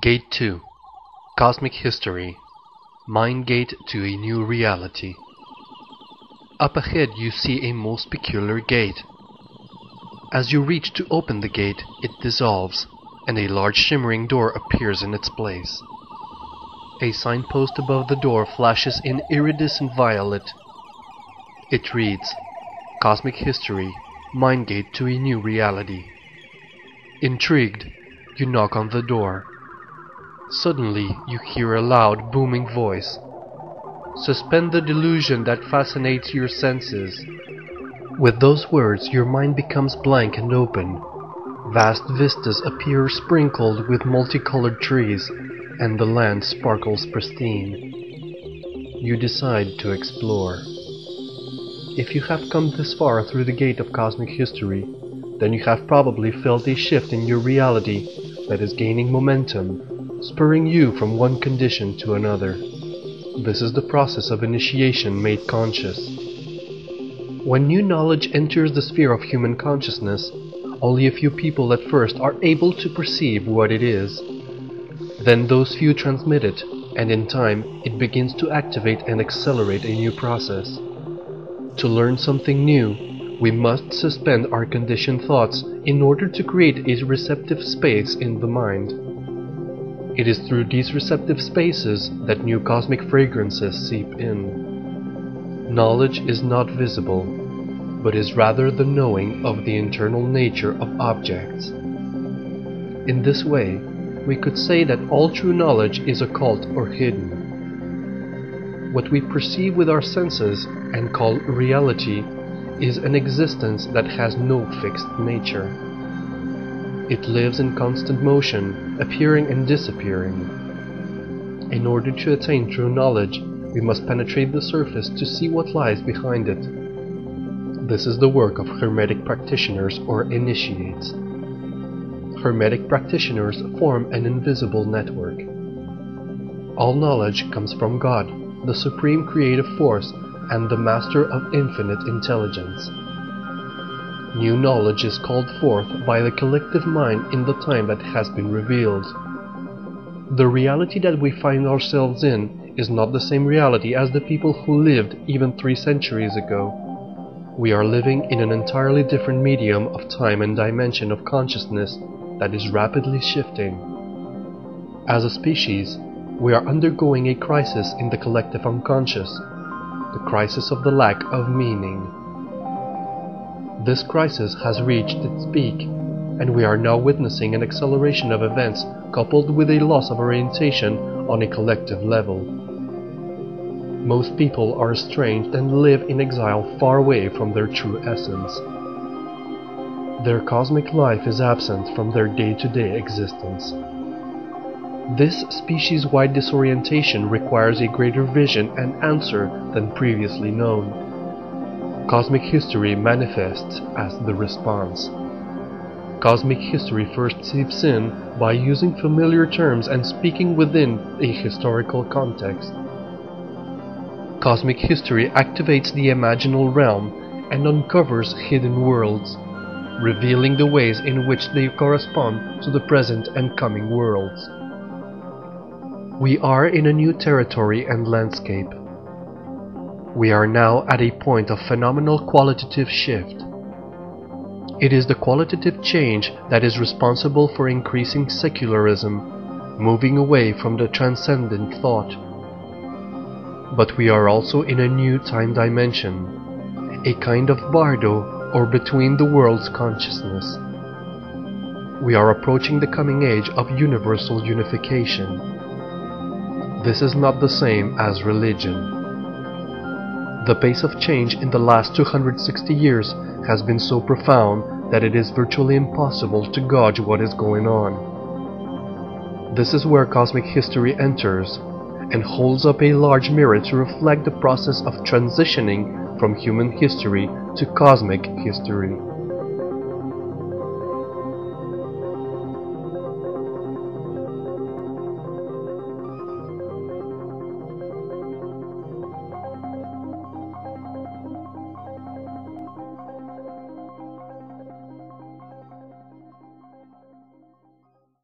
Gate 2. Cosmic History. Mind Gate to a New Reality. Up ahead you see a most peculiar gate. As you reach to open the gate, it dissolves, and a large shimmering door appears in its place. A signpost above the door flashes in iridescent violet. It reads, Cosmic History, Mind Gate to a New Reality. Intrigued, you knock on the door. Suddenly, you hear a loud, booming voice. Suspend the delusion that fascinates your senses. With those words, your mind becomes blank and open. Vast vistas appear sprinkled with multicolored trees, and the land sparkles pristine. You decide to explore. If you have come this far through the gate of cosmic history, then you have probably felt a shift in your reality that is gaining momentum, spurring you from one condition to another. This is the process of initiation made conscious. When new knowledge enters the sphere of human consciousness, only a few people at first are able to perceive what it is. Then those few transmit it, and in time it begins to activate and accelerate a new process. To learn something new, we must suspend our conditioned thoughts in order to create a receptive space in the mind. It is through these receptive spaces that new cosmic fragrances seep in. Knowledge is not visible, but is rather the knowing of the internal nature of objects. In this way, we could say that all true knowledge is occult or hidden. What we perceive with our senses and call reality is an existence that has no fixed nature. It lives in constant motion, appearing and disappearing. In order to attain true knowledge, we must penetrate the surface to see what lies behind it. This is the work of Hermetic practitioners or initiates. Hermetic practitioners form an invisible network. All knowledge comes from God, the supreme creative force and the master of infinite intelligence. New knowledge is called forth by the collective mind in the time that has been revealed. The reality that we find ourselves in is not the same reality as the people who lived even 3 centuries ago. We are living in an entirely different medium of time and dimension of consciousness that is rapidly shifting. As a species, we are undergoing a crisis in the collective unconscious, the crisis of the lack of meaning. This crisis has reached its peak, and we are now witnessing an acceleration of events coupled with a loss of orientation on a collective level. Most people are estranged and live in exile far away from their true essence. Their cosmic life is absent from their day-to-day existence. This species-wide disorientation requires a greater vision and answer than previously known. Cosmic history manifests as the response. Cosmic history first seeps in by using familiar terms and speaking within a historical context. Cosmic history activates the imaginal realm and uncovers hidden worlds, revealing the ways in which they correspond to the present and coming worlds. We are in a new territory and landscape. We are now at a point of phenomenal qualitative shift. It is the qualitative change that is responsible for increasing secularism, moving away from the transcendent thought. But we are also in a new time dimension, a kind of bardo or between the world's consciousness. We are approaching the coming age of universal unification. This is not the same as religion. The pace of change in the last 260 years has been so profound that it is virtually impossible to gauge what is going on. This is where cosmic history enters and holds up a large mirror to reflect the process of transitioning from human history to cosmic history.